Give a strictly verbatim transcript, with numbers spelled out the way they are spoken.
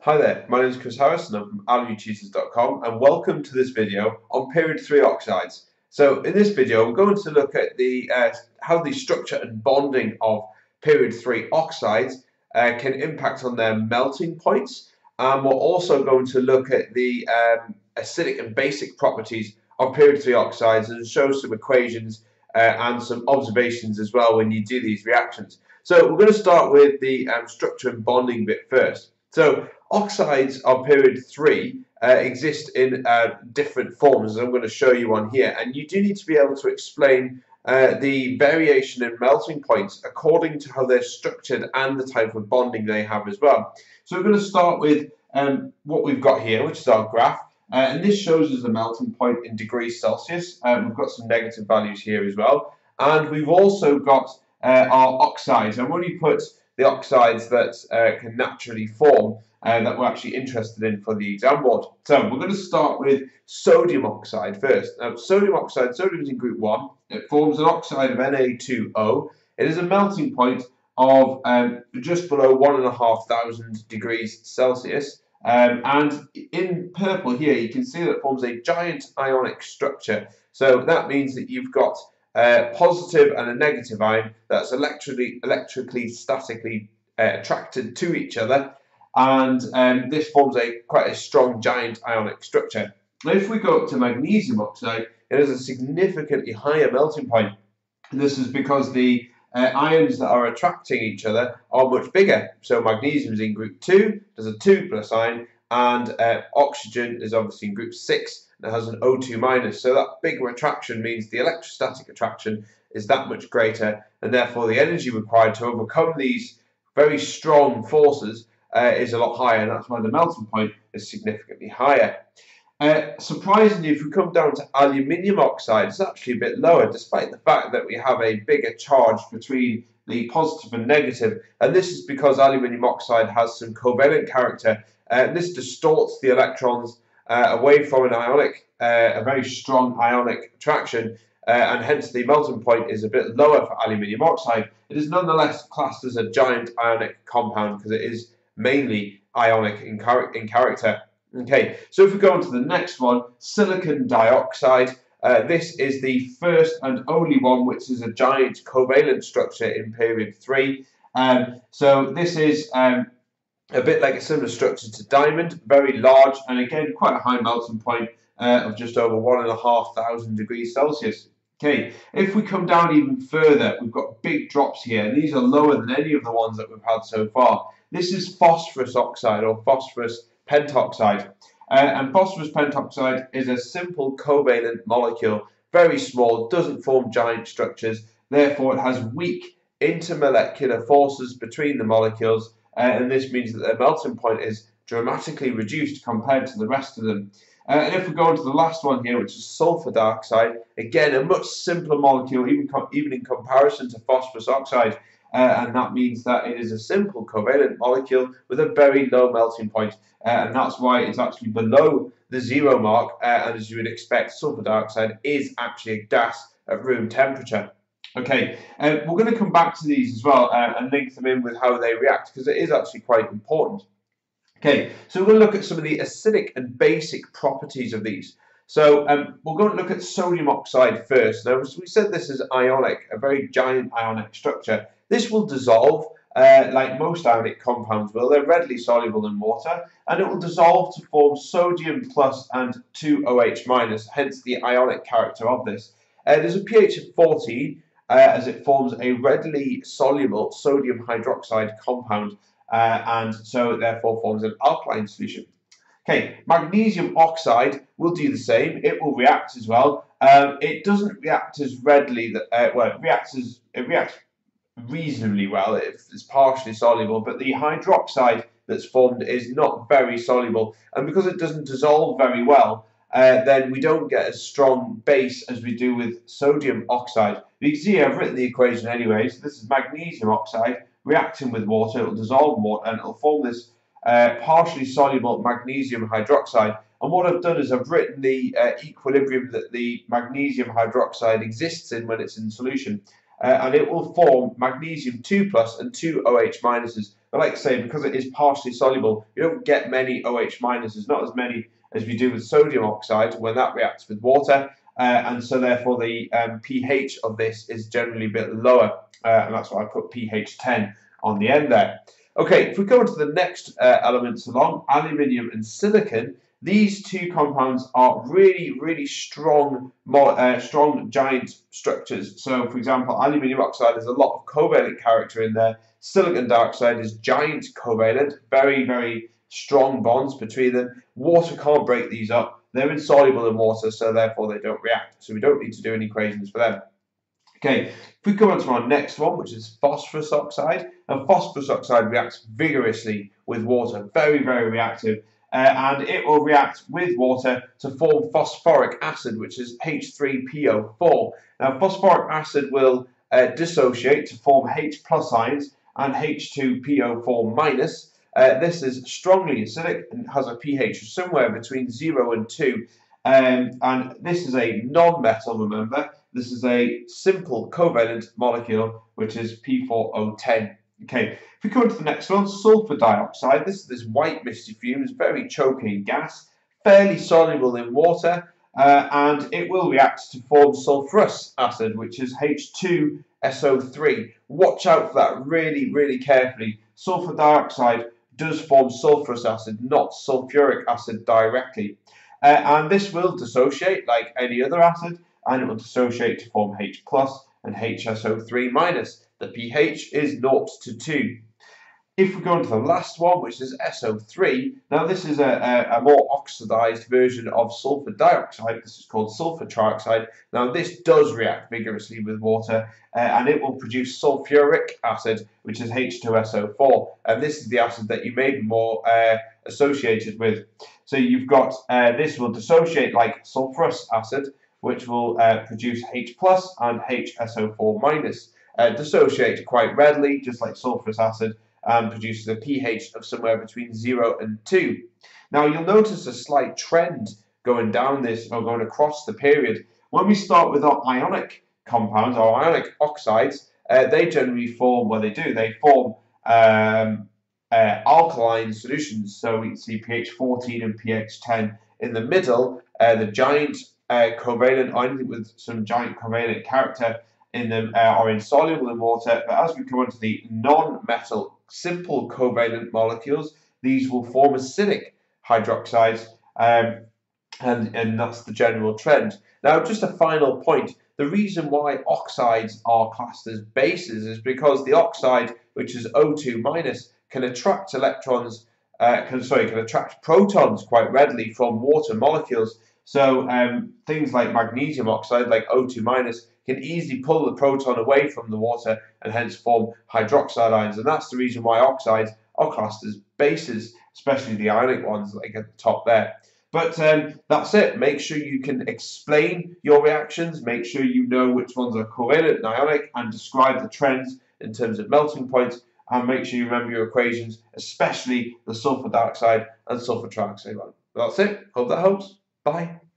Hi there, my name is Chris Harrison, I'm from allery tutors dot com and welcome to this video on period three oxides. So in this video we're going to look at the uh, how the structure and bonding of period three oxides uh, can impact on their melting points, and we're also going to look at the um, acidic and basic properties of period three oxides and show some equations uh, and some observations as well when you do these reactions. So we're going to start with the um, structure and bonding bit first. So oxides of period three uh, exist in uh, different forms, as I'm going to show you on here, and you do need to be able to explain uh, the variation in melting points according to how they're structured and the type of bonding they have as well. So we're going to start with um, what we've got here, which is our graph, uh, and this shows us the melting point in degrees Celsius. Um, we've got some negative values here as well, and we've also got uh, our oxides. I've only put the oxides that uh, can naturally form uh, that we're actually interested in for the exam board. So we're going to start with sodium oxide first. Now sodium oxide, sodium is in group one, it forms an oxide of N A two O. It is a melting point of um, just below one and a half thousand degrees Celsius. Um, and in purple here you can see that it forms a giant ionic structure. So that means that you've got Uh, positive and a negative ion that's electrically, electrically statically uh, attracted to each other, and um, this forms a quite a strong giant ionic structure. Now if we go up to magnesium oxide, it has a significantly higher melting point. This is because the uh, ions that are attracting each other are much bigger. So magnesium is in group two, there's a two plus ion, and uh, oxygen is obviously in group six. That has an O two minus, so that bigger attraction means the electrostatic attraction is that much greater, and therefore the energy required to overcome these very strong forces uh, is a lot higher, and that's why the melting point is significantly higher. Uh, surprisingly, if we come down to aluminium oxide, it's actually a bit lower, despite the fact that we have a bigger charge between the positive and negative, and this is because aluminium oxide has some covalent character, and this distorts the electrons Uh, away from an ionic, uh, a very strong ionic attraction, uh, and hence the melting point is a bit lower for aluminium oxide. It is nonetheless classed as a giant ionic compound because it is mainly ionic in, char in character. Okay, so if we go on to the next one, silicon dioxide, uh, this is the first and only one which is a giant covalent structure in period three. Um, so this is um, a bit like a similar structure to diamond, very large, and again quite a high melting point uh, of just over one and a half thousand degrees Celsius. Okay, if we come down even further, we've got big drops here, and these are lower than any of the ones that we've had so far. This is phosphorus oxide, or phosphorus pentoxide, uh, and phosphorus pentoxide is a simple covalent molecule, very small, doesn't form giant structures, therefore it has weak intermolecular forces between the molecules. Uh, and this means that their melting point is dramatically reduced compared to the rest of them. Uh, and if we go on to the last one here, which is sulfur dioxide, again a much simpler molecule, even com even in comparison to phosphorus oxide, uh, and that means that it is a simple covalent molecule with a very low melting point, uh, and that's why it's actually below the zero mark. Uh, and as you would expect, sulfur dioxide is actually a gas at room temperature. Okay, uh, we're going to come back to these as well uh, and link them in with how they react, because it is actually quite important. Okay, so we're going to look at some of the acidic and basic properties of these. So um, we're going to look at sodium oxide first. Now, as we said, this is ionic, a very giant ionic structure. This will dissolve uh, like most ionic compounds will. They're readily soluble in water, and it will dissolve to form sodium plus and two O H minus, hence the ionic character of this. Uh, there's a pH of fourteen. Uh, as it forms a readily soluble sodium hydroxide compound, uh, and so therefore forms an alkaline solution. Okay, magnesium oxide will do the same. It will react as well. Um, it doesn't react as readily. That, uh, well, it reacts as it reacts reasonably well. It, it's partially soluble, but the hydroxide that's formed is not very soluble, and because it doesn't dissolve very well, Uh, then we don't get a strong base as we do with sodium oxide. You can see I've written the equation anyway, so this is magnesium oxide reacting with water, it will dissolve water and it will form this uh, partially soluble magnesium hydroxide. And what I've done is I've written the uh, equilibrium that the magnesium hydroxide exists in when it's in solution, uh, and it will form magnesium two plus and two OH minuses. But like I say, because it is partially soluble, you don't get many OH minuses, not as many as we do with sodium oxide when that reacts with water, uh, and so therefore the um, pH of this is generally a bit lower, uh, and that's why I put pH ten on the end there. Okay, if we go on to the next uh, elements along, aluminium and silicon, these two compounds are really, really strong, uh, strong giant structures. So, for example, aluminium oxide, there's a lot of covalent character in there. Silicon dioxide is giant covalent, very, very strong bonds between them. Water can't break these up. They're insoluble in water, so therefore they don't react. So we don't need to do any equations for them. Okay, if we go on to our next one, which is phosphorus oxide, and phosphorus oxide reacts vigorously with water, very, very reactive, uh, and it will react with water to form phosphoric acid, which is H three P O four. Now, phosphoric acid will uh, dissociate to form H plus ions and H two P O four minus. Uh, this is strongly acidic and has a pH somewhere between zero and two, um, and this is a non-metal, remember. This is a simple covalent molecule, which is P four O ten. Okay, if we go on to the next one, sulfur dioxide. This is this white misty fume, it's very choking gas, fairly soluble in water, uh, and it will react to form sulfurous acid, which is H two S O three. Watch out for that really, really carefully. Sulfur dioxide does form sulfurous acid, not sulfuric acid directly. Uh, and this will dissociate like any other acid, and it will dissociate to form H plus and H S O three minus. The pH is zero to two. If we go on to the last one, which is S O three, now this is a, a, a more oxidized version of sulfur dioxide. This is called sulfur trioxide. Now this does react vigorously with water, uh, and it will produce sulfuric acid, which is H two S O four, and this is the acid that you may be more uh, associated with. So you've got, uh, this will dissociate like sulfurous acid, which will uh, produce H plus and H S O four minus. Uh, dissociate quite readily, just like sulfurous acid, and produces a pH of somewhere between zero and two. Now you'll notice a slight trend going down this, or going across the period. When we start with our ionic compounds, our ionic oxides, uh, they generally form, well they do, they form um, uh, alkaline solutions, so we see pH fourteen and pH ten. In the middle, uh, the giant Uh, covalent, or anything with some giant covalent character in them, uh, are insoluble in water, but as we come on to the non-metal simple covalent molecules, these will form acidic hydroxides, um, and, and that's the general trend. Now just a final point, the reason why oxides are classed as bases is because the oxide, which is O two minus, can attract electrons, uh, can, sorry, can attract protons quite readily from water molecules. So um, things like magnesium oxide, like O two minus, can easily pull the proton away from the water and hence form hydroxide ions. And that's the reason why oxides are classed as bases, especially the ionic ones like at the top there. But um, that's it. Make sure you can explain your reactions. Make sure you know which ones are covalent and ionic, and describe the trends in terms of melting points. And make sure you remember your equations, especially the sulfur dioxide and sulfur trioxide one. That's it. Hope that helps. Bye.